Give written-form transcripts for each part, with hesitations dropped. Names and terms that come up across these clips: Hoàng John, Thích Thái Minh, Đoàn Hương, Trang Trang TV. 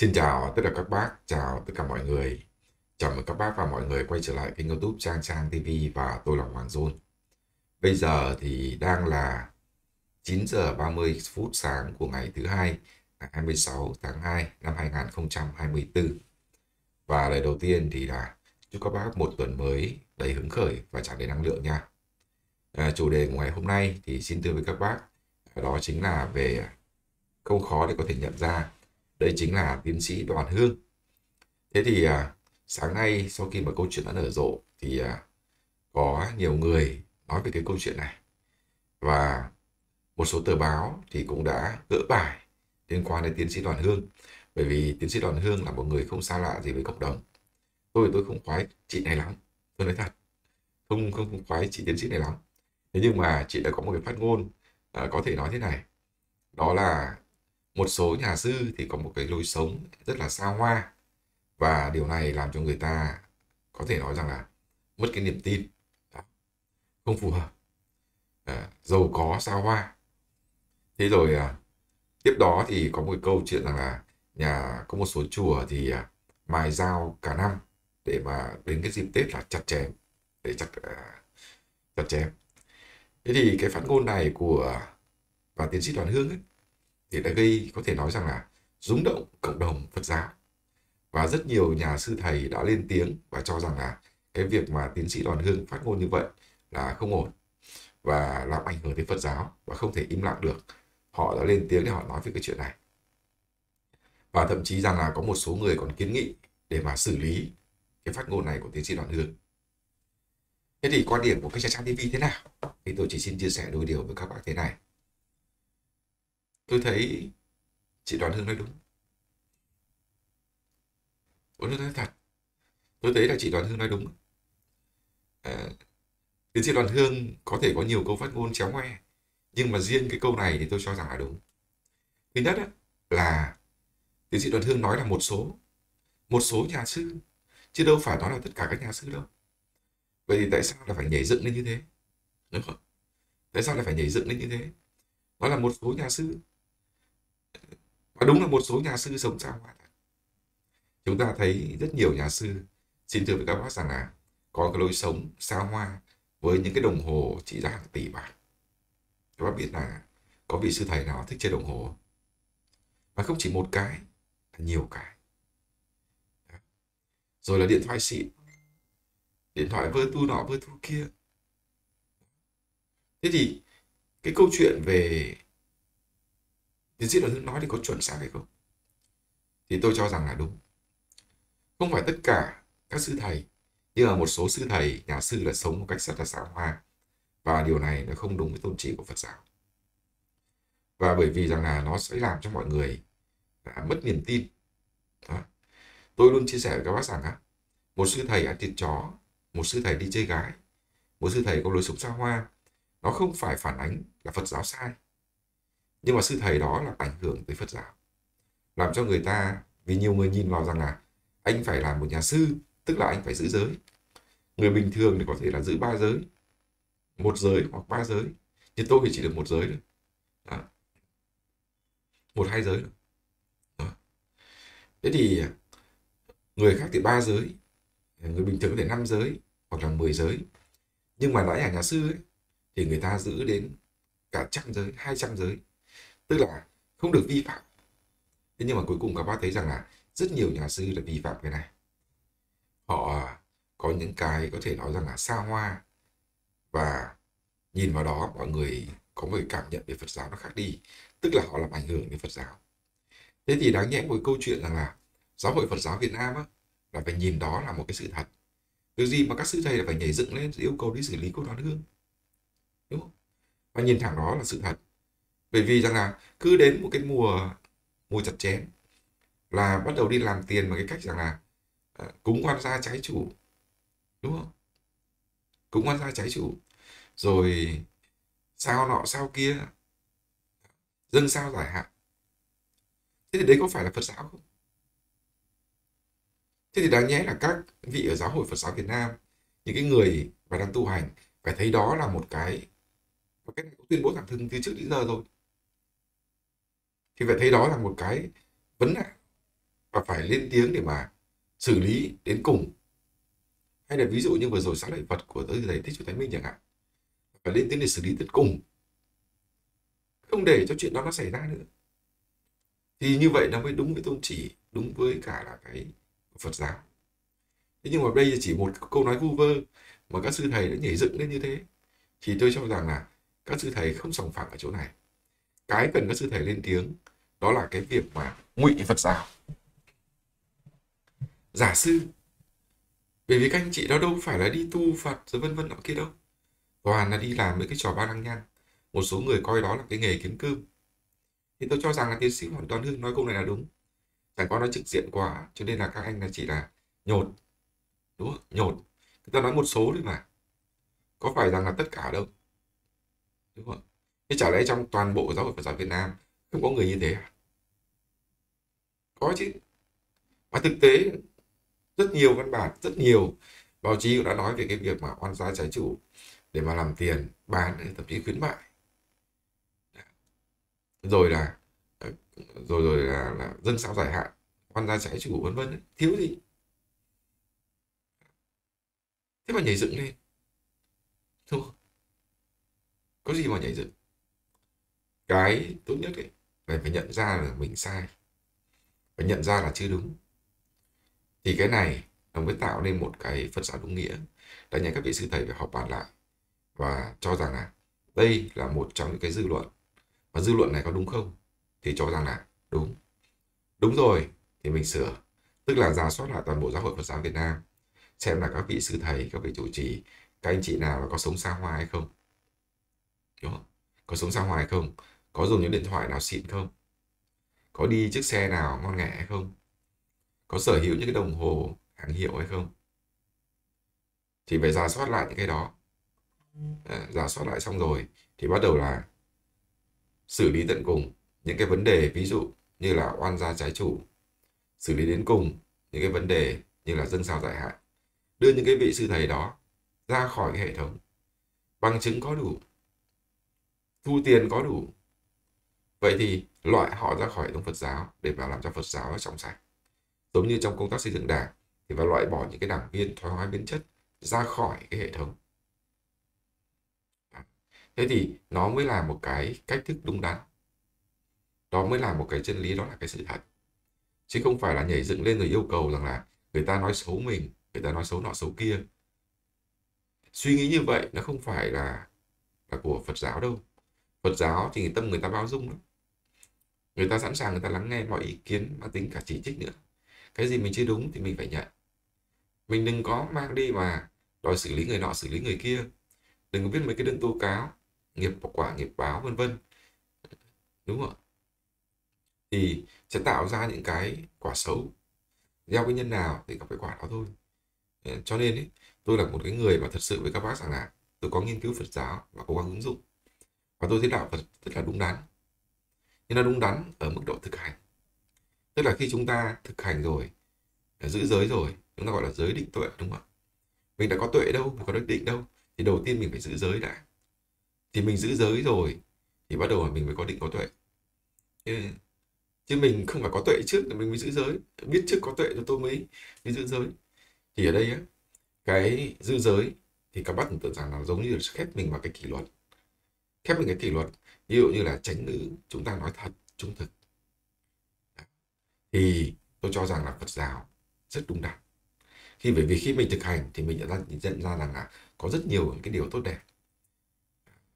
Xin chào tất cả các bác, chào tất cả mọi người. Chào mừng các bác và mọi người quay trở lại kênh YouTube Trang Trang TV và tôi là Hoàng John. Bây giờ thì đang là 9 giờ 30 phút sáng của ngày thứ hai, 26 tháng 2 năm 2024. Và lời đầu tiên thì là chúc các bác một tuần mới đầy hứng khởi và tràn đầy năng lượng nha. Chủ đề của ngày hôm nay thì xin thưa với các bác, đó chính là về không khó để có thể nhận ra. Đây chính là tiến sĩ Đoàn Hương. Thế thì sáng nay sau khi mà câu chuyện đã nở rộ thì có nhiều người nói về cái câu chuyện này. Và một số tờ báo thì cũng đã gỡ bài liên quan đến tiến sĩ Đoàn Hương. Bởi vì tiến sĩ Đoàn Hương là một người không xa lạ gì với cộng đồng. Tôi không khoái chị này lắm. Tôi nói thật. Không khoái chị tiến sĩ này lắm. Thế nhưng mà chị đã có một cái phát ngôn có thể nói thế này. Đó là một số nhà sư thì có một cái lối sống rất là xa hoa. Và điều này làm cho người ta có thể nói rằng là mất cái niềm tin. Đó. Không phù hợp. Giàu có xa hoa. Thế rồi tiếp đó thì có một câu chuyện rằng là có một số chùa thì mài dao cả năm để mà đến cái dịp Tết là chặt chém. Để chặt chém. Thế thì cái phản ngôn này của bà tiến sĩ Đoàn Hương ấy, thì đã gây có thể nói rằng là rúng động cộng đồng Phật giáo. Và rất nhiều nhà sư thầy đã lên tiếng và cho rằng là cái việc mà tiến sĩ Đoàn Hương phát ngôn như vậy là không ổn và làm ảnh hưởng đến Phật giáo và không thể im lặng được. Họ đã lên tiếng để họ nói về cái chuyện này. Và thậm chí rằng là có một số người còn kiến nghị để mà xử lý cái phát ngôn này của tiến sĩ Đoàn Hương. Thế thì quan điểm của cái Trang Trang TV thế nào? Thì tôi chỉ xin chia sẻ đôi điều với các bạn thế này. Tôi thấy chị Đoàn Hương nói đúng. Tôi nói thật. Tôi thấy là chị Đoàn Hương nói đúng. Tiến sĩ Đoàn Hương có thể có nhiều câu phát ngôn chéo ngoe. Nhưng mà riêng cái câu này thì tôi cho rằng là đúng. Thứ nhất là tiến sĩ Đoàn Hương nói là một số nhà sư. Chứ đâu phải nói là tất cả các nhà sư đâu. Vậy thì tại sao là phải nhảy dựng lên như thế? Đúng không? Tại sao lại phải nhảy dựng lên như thế? Đó là một số nhà sư. Và đúng là một số nhà sư sống xa hoa. Chúng ta thấy rất nhiều nhà sư, xin thưa với các bác rằng là có cái lối sống xa hoa với những cái đồng hồ trị giá hàng tỷ bạc. Các bác biết là có vị sư thầy nào thích chơi đồng hồ. Và không chỉ một cái, là nhiều cái. Rồi là điện thoại xịn. Điện thoại vơ tu nọ vơ tu kia. Thế thì cái câu chuyện về tiến sĩ Đoàn Hương nói thì có chuẩn xác hay không? Thì tôi cho rằng là đúng. Không phải tất cả các sư thầy, nhưng mà một số sư thầy, nhà sư là sống một cách rất là xa hoa. Và điều này nó không đúng với tôn chỉ của Phật giáo. Và bởi vì rằng là nó sẽ làm cho mọi người mất niềm tin. Đó. Tôi luôn chia sẻ với các bác rằng á, một sư thầy ăn thịt chó, một sư thầy đi chơi gái, một sư thầy có lối sống xa hoa, nó không phải phản ánh là Phật giáo sai. Nhưng mà sư thầy đó là ảnh hưởng tới Phật giáo. Làm cho người ta, vì nhiều người nhìn vào rằng là anh phải là một nhà sư, tức là anh phải giữ giới. Người bình thường thì có thể là giữ 3 giới. 1 giới hoặc 3 giới. Nhưng tôi thì chỉ được 1 giới thôi. Đó. 1, 2 giới thôi. Đó. Thế thì người khác thì 3 giới. Người bình thường có thể 5 giới hoặc là 10 giới. Nhưng mà nói nhà sư ấy, thì người ta giữ đến cả 100 giới, 200 giới. Tức là không được vi phạm. Thế nhưng mà cuối cùng các bác thấy rằng là rất nhiều nhà sư là vi phạm cái này. Họ có những cái có thể nói rằng là xa hoa. Và nhìn vào đó mọi người có một cảm nhận về Phật giáo nó khác đi. Tức là họ làm ảnh hưởng đến Phật giáo. Thế thì đáng nhẽ một câu chuyện rằng là giáo hội Phật giáo Việt Nam á, là phải nhìn đó là một cái sự thật. Điều gì mà các sư thầy là phải nhảy dựng lên yêu cầu đi xử lý cô Đoàn Hương. Đúng không? Và nhìn thẳng đó là sự thật. Bởi vì rằng là cứ đến một cái mùa chặt chém là bắt đầu đi làm tiền bằng cái cách rằng là cúng oan gia trái chủ. Đúng không? Cúng oan gia trái chủ. Rồi sao nọ sao kia. Dâng sao giải hạn. Thế thì đấy có phải là Phật giáo không? Thế thì đáng nhẽ là các vị ở giáo hội Phật giáo Việt Nam, những cái người mà đang tu hành phải thấy đó là một cái này cũng tuyên bố thẳng thừng từ trước đến giờ rồi. Thì phải thấy đó là một cái vấn nạn và phải lên tiếng để mà xử lý đến cùng. Hay là ví dụ như vừa rồi sát hại vật của thầy Thích Thái Minh chẳng hạn, phải lên tiếng để xử lý đến cùng, không để cho chuyện đó nó xảy ra nữa. Thì như vậy nó mới đúng với tôn chỉ, đúng với cả là cái Phật giáo. Thế nhưng mà đây chỉ một câu nói vu vơ mà các sư thầy đã nhảy dựng lên như thế, thì tôi cho rằng là các sư thầy không sòng phẳng ở chỗ này. Cái cần các sư thầy lên tiếng đó là cái việc mà ngụy Phật giáo, giả sư. Bởi vì các anh chị đó đâu phải là đi tu Phật rồi vân vân nọ kia đâu, toàn là đi làm mấy cái trò ba lăng nhăng. Một số người coi đó là cái nghề kiếm cơm. Thì tôi cho rằng là tiến sĩ Đoàn Hương nói câu này là đúng. Chẳng qua nó trực diện quá, cho nên là các anh là chỉ là nhột. Đúng không? Nhột. Người ta nói một số đấy mà. Có phải rằng là tất cả đâu. Đúng không? Thế chả lẽ trong toàn bộ giáo hội Phật giáo Việt Nam không có người như thế à? Có chứ. Và thực tế rất nhiều văn bản, rất nhiều báo chí cũng đã nói về cái việc mà oan gia trái chủ để mà làm tiền, bán, thậm chí khuyến mại. Rồi là dân sao giải hạn, oan gia trái chủ vân vân, thiếu gì. Thế mà nhảy dựng lên. Thôi. Có gì mà nhảy dựng. Cái tốt nhất ấy, là phải nhận ra là mình sai. Phải nhận ra là chưa đúng. Thì cái này nó mới tạo nên một cái Phật giáo đúng nghĩa. Đã nhà các vị sư thầy phải họp bàn lại và cho rằng là đây là một trong những cái dư luận. Và dư luận này có đúng không? Thì cho rằng là đúng. Đúng rồi thì mình sửa. Tức là rà soát lại toàn bộ giáo hội Phật giáo Việt Nam. Xem là các vị sư thầy, các vị chủ trì, các anh chị nào có sống xa hoa hay không? Đúng không? Có sống xa hoa hay không? Có dùng những điện thoại nào xịn không? Có đi chiếc xe nào ngon nghẻ hay không? Có sở hữu những cái đồng hồ hàng hiệu hay không? Thì phải rà soát lại những cái đó. Rà soát lại xong rồi thì bắt đầu là xử lý tận cùng những cái vấn đề, ví dụ như là oan gia trái chủ, xử lý đến cùng những cái vấn đề như là dân sao giải hạn, đưa những cái vị sư thầy đó ra khỏi cái hệ thống. Bằng chứng có đủ, thu tiền có đủ, vậy thì loại họ ra khỏi hệ thống Phật giáo để mà làm cho Phật giáo trong sạch. Giống như trong công tác xây dựng đảng thì phải loại bỏ những cái đảng viên thoái hóa biến chất ra khỏi cái hệ thống. Thế thì nó mới là một cái cách thức đúng đắn. Đó mới là một cái chân lý, đó là cái sự thật. Chứ không phải là nhảy dựng lên rồi yêu cầu rằng là người ta nói xấu mình, người ta nói xấu nọ xấu kia. Suy nghĩ như vậy nó không phải là của Phật giáo đâu. Phật giáo thì tâm người ta bao dung lắm. Người ta sẵn sàng, người ta lắng nghe mọi ý kiến mà tính cả chỉ trích nữa. Cái gì mình chưa đúng thì mình phải nhận. Mình đừng có mang đi mà đòi xử lý người nọ, xử lý người kia. Đừng có viết mấy cái đơn tố cáo, nghiệp quả, nghiệp báo vân vân. Đúng không ạ? Thì sẽ tạo ra những cái quả xấu. Gieo cái nhân nào thì gặp cái quả đó thôi. Cho nên ấy, tôi là một cái người mà thật sự với các bác rằng là tôi có nghiên cứu Phật giáo và cố gắng ứng dụng. Và tôi thấy đạo Phật rất là đúng đắn. Nhưng nó đúng đắn ở mức độ thực hành. Tức là khi chúng ta thực hành rồi, giữ giới rồi, chúng ta gọi là giới định tuệ, đúng không ạ? Mình đã có tuệ đâu, mình có định đâu. Thì đầu tiên mình phải giữ giới đã. Thì mình giữ giới rồi thì bắt đầu là mình mới có định có tuệ. Chứ mình không phải có tuệ trước thì mình mới giữ giới. Biết trước có tuệ thì tôi mới giữ giới. Thì ở đây á, cái giữ giới thì các bác tưởng tượng rằng là giống như là khép mình vào cái kỷ luật. Khép mình cái kỷ luật. Ví dụ như là tránh ngữ, chúng ta nói thật, trung thực. Thì tôi cho rằng là Phật giáo rất đúng đắn. Bởi vì khi mình thực hành thì mình nhận ra rằng là có rất nhiều những cái điều tốt đẹp.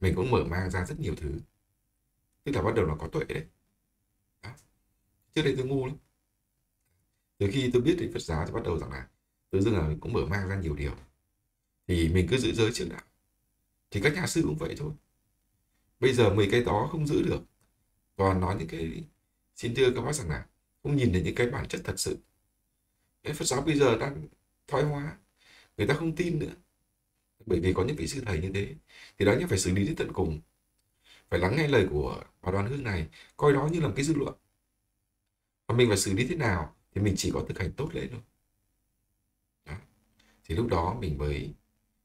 Mình cũng mở mang ra rất nhiều thứ. Tức là bắt đầu là có tuệ đấy. Đó. Trước đây tôi ngu lắm. Từ khi tôi biết đến Phật giáo thì bắt đầu rằng là tự dưng là mình cũng mở mang ra nhiều điều. Thì mình cứ giữ giới trước đã. Thì các nhà sư cũng vậy thôi. Bây giờ mấy cái đó không giữ được. Toàn nói những cái... Xin thưa các bác rằng là không nhìn thấy những cái bản chất thật sự. Phật giáo bây giờ đang thoái hóa. Người ta không tin nữa. Bởi vì có những vị sư thầy như thế. Thì đáng nhất phải xử lý đến tận cùng. Phải lắng nghe lời của bà Đoàn Hương này. Coi đó như là một cái dư luận. Và mình phải xử lý thế nào thì mình chỉ có thực hành tốt lên thôi. Đó. Thì lúc đó mình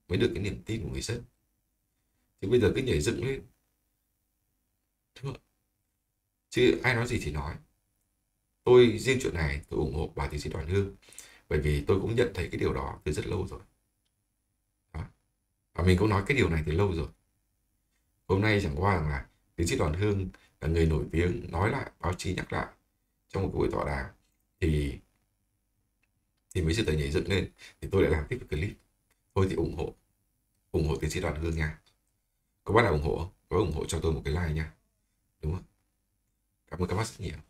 mới được cái niềm tin của người dân. Chứ bây giờ cứ nhảy dựng lên. Chứ ai nói gì thì nói. Tôi riêng chuyện này tôi ủng hộ bà tiến sĩ Đoàn Hương, bởi vì tôi cũng nhận thấy cái điều đó từ rất lâu rồi. Đó. Và mình cũng nói cái điều này từ lâu rồi. Hôm nay chẳng qua rằng là tiến sĩ Đoàn Hương là người nổi tiếng, nói lại, báo chí nhắc lại trong một buổi tọa đàm thì mấy sự tài nhảy dựng lên, thì tôi lại làm tiếp cái clip. Thôi thì ủng hộ tiến sĩ Đoàn Hương nha. Có bác nào ủng hộ không? Có ủng hộ cho tôi một cái like nha. Đúng không? Cảm ơn các bác rất nhiều.